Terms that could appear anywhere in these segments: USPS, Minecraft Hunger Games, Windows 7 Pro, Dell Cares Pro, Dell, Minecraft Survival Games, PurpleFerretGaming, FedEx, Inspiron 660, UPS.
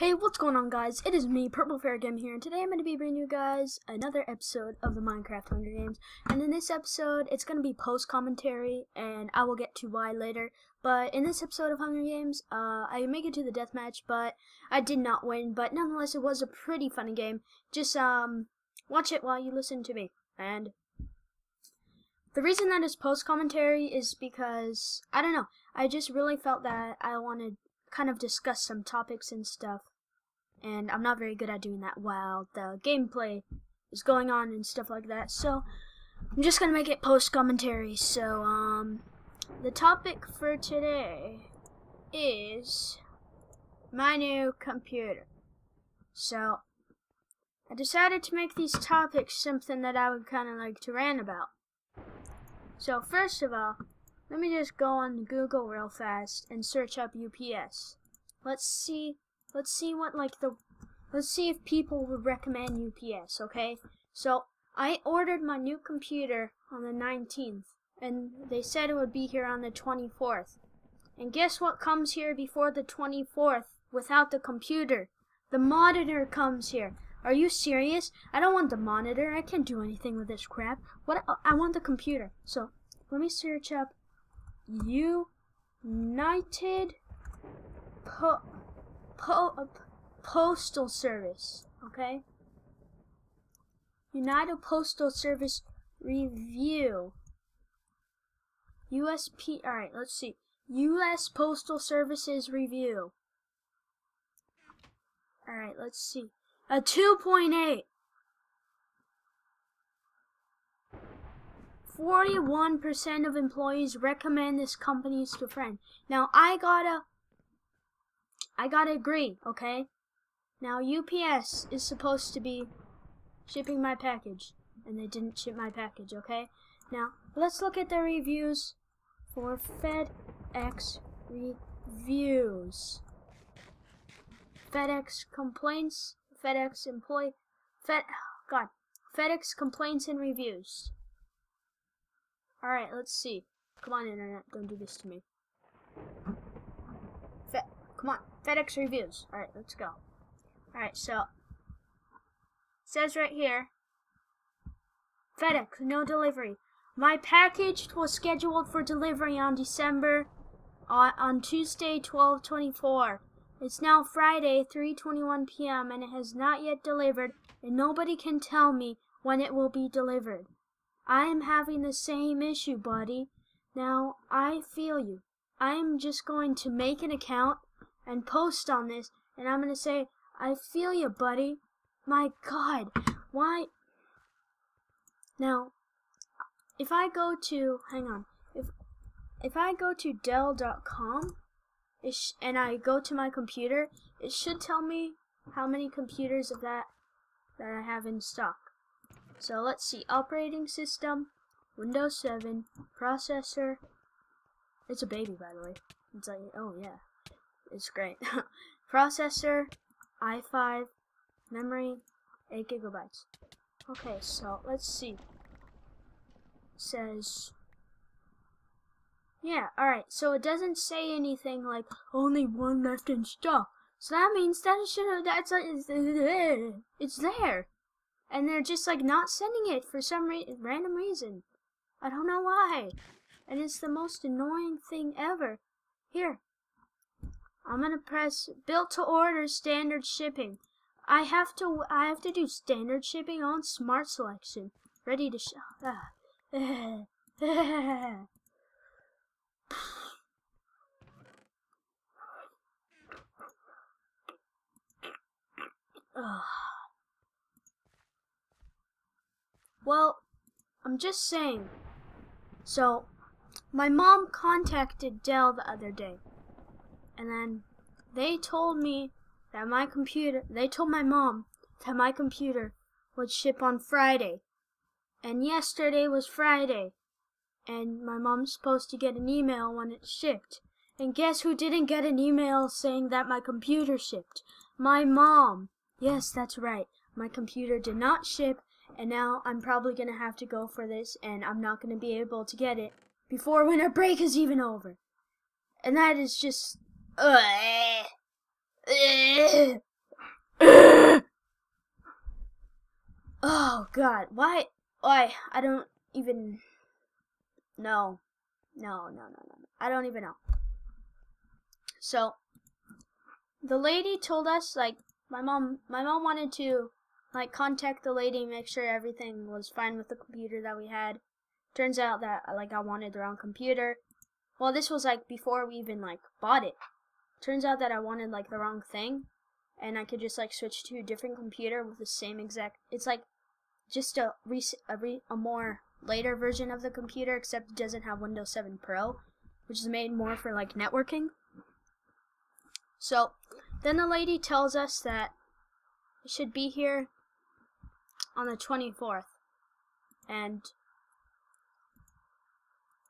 Hey, what's going on, guys? It is me, PurpleFerretGaming here, and today I'm going to be bringing you guys another episode of the Minecraft Hunger Games. And in this episode, it's going to be post-commentary, and I will get to why later. But in this episode of Hunger Games, I make it to the deathmatch, but I did not win. But nonetheless, it was a pretty funny game. Just watch it while you listen to me. And the reason that it's post-commentary is because, I don't know, I just really felt that I wanted kind of discuss some topics and stuff, and I'm not very good at doing that while the gameplay is going on and stuff like that, so I'm just gonna make it post commentary. So the topic for today is my new computer. So I decided to make these topics something that I would kinda like to rant about. So first of all, let me just go on Google real fast and search up UPS. Let's see what, like, let's see if people would recommend UPS, okay? So, I ordered my new computer on the 19th, and they said it would be here on the 24th. And guess what comes here before the 24th without the computer? The monitor comes here. Are you serious? I don't want the monitor. I can't do anything with this crap. What? I want the computer. So, let me search up Postal Service, okay? United Postal Service review. USP, alright, let's see. US Postal Services review. Alright, let's see. A 2.8. 41% of employees recommend this company to friends. Now, I gotta agree, okay? Now, UPS is supposed to be shipping my package, and they didn't ship my package, okay? Now, let's look at the reviews for FedEx reviews. FedEx complaints, FedEx employee, FedEx complaints and reviews. Alright, let's see. Come on, internet, don't do this to me. Come on, FedEx reviews. Alright, let's go. Alright, so, it says right here, FedEx, no delivery. My package was scheduled for delivery on Tuesday, 12/24. It's now Friday, 3:21 p.m., and it has not yet delivered, and nobody can tell me when it will be delivered. I am having the same issue, buddy. Now, I feel you. I'm just going to make an account and post on this, and I'm going to say, I feel you, buddy. My God, why? Now, if I go to, hang on, if I go to Dell.com and I go to my computer, it should tell me how many computers of that I have in stock. So let's see, operating system, Windows 7, processor. It's a baby, by the way. It's like, oh yeah, it's great. Processor, i5, memory, 8 gigabytes. Okay, so let's see. It says, yeah, alright, so it doesn't say anything like, only one left in stock. So that means that it's there. And they're just, like, not sending it for some random reason. I don't know why. And it's the most annoying thing ever. Here. I'm gonna press built to order standard shipping. I have to do standard shipping on smart selection. Ready to ship. Well, I'm just saying. So, my mom contacted Dell the other day, and then they told my mom that my computer would ship on Friday, and yesterday was Friday, and my mom's supposed to get an email when it shipped, and guess who didn't get an email saying that my computer shipped? My mom. Yes, that's right. My computer did not ship. And now I'm probably going to have to go for this, and I'm not going to be able to get it before winter break is even over. And that is just... Oh God, why? Why? I don't even know. No. I don't even know. So the lady told us, like, my mom wanted to, like, contact the lady, make sure everything was fine with the computer that we had. Turns out that, like, I wanted the wrong computer. Well, this was, like, before we even, like, bought it. Turns out that I wanted, like, the wrong thing, and I could just, like, switch to a different computer with the same exact, it's, like, just a more later version of the computer, except it doesn't have Windows 7 Pro, which is made more for, like, networking. So then the lady tells us that it should be here on the 24th, and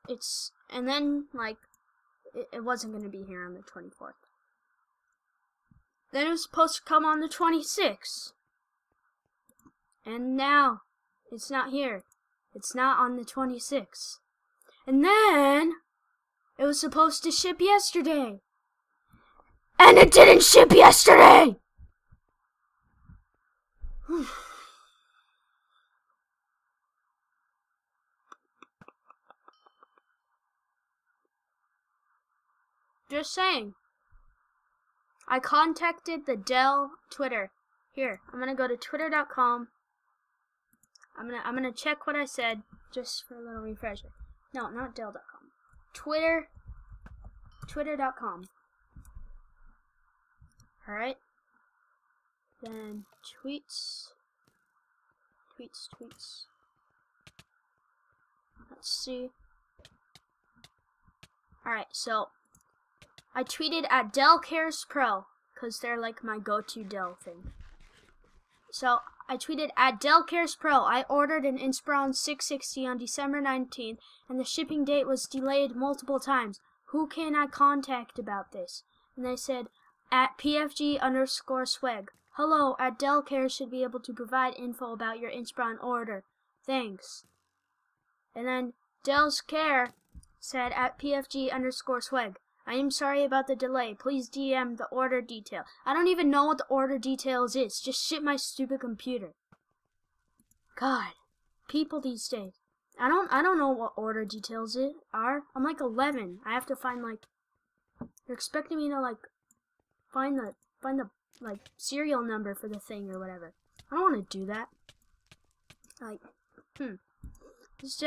it's, and then, like, it wasn't going to be here on the 24th. Then it was supposed to come on the 26th, and now it's not here. It's not on the 26th. And then it was supposed to ship yesterday, and it didn't ship yesterday. Just saying. I contacted the Dell Twitter. Here, I'm gonna go to twitter.com. I'm gonna check what I said just for a little refresher. No, not Dell.com. Twitter.com. Alright. Then tweets. Let's see. Alright, so I tweeted at Dell Cares Pro, because they're, like, my go-to Dell thing. So I tweeted at Dell Cares Pro. I ordered an Inspiron 660 on December 19th, and the shipping date was delayed multiple times. Who can I contact about this? And they said, at @pfg_swag. Hello, at Dell Cares should be able to provide info about your Inspiron order. Thanks. And then Dell's Care said, at @pfg_swag. I am sorry about the delay. Please DM the order detail. I don't even know what the order details is. Just ship my stupid computer. God, people these days. I don't know what order details it are. I'm like 11. I have to find, like, they're expecting me to, like, find the like, serial number for the thing or whatever. I don't want to do that. Like, just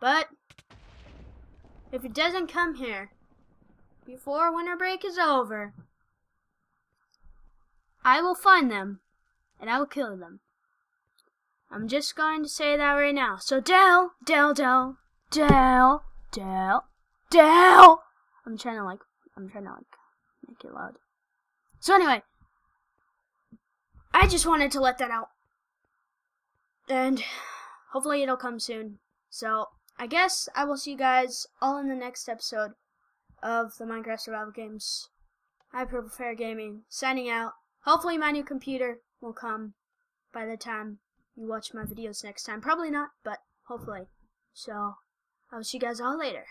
but if it doesn't come here before winter break is over, I will find them, and I will kill them. I'm just going to say that right now. So Dell. I'm trying to make it loud. So anyway, I just wanted to let that out. And hopefully it'll come soon. So I guess I will see you guys all in the next episode of the Minecraft Survival Games. I'm PurpleFerretGaming, signing out. Hopefully my new computer will come by the time you watch my videos next time. Probably not, but hopefully. So I will see you guys all later.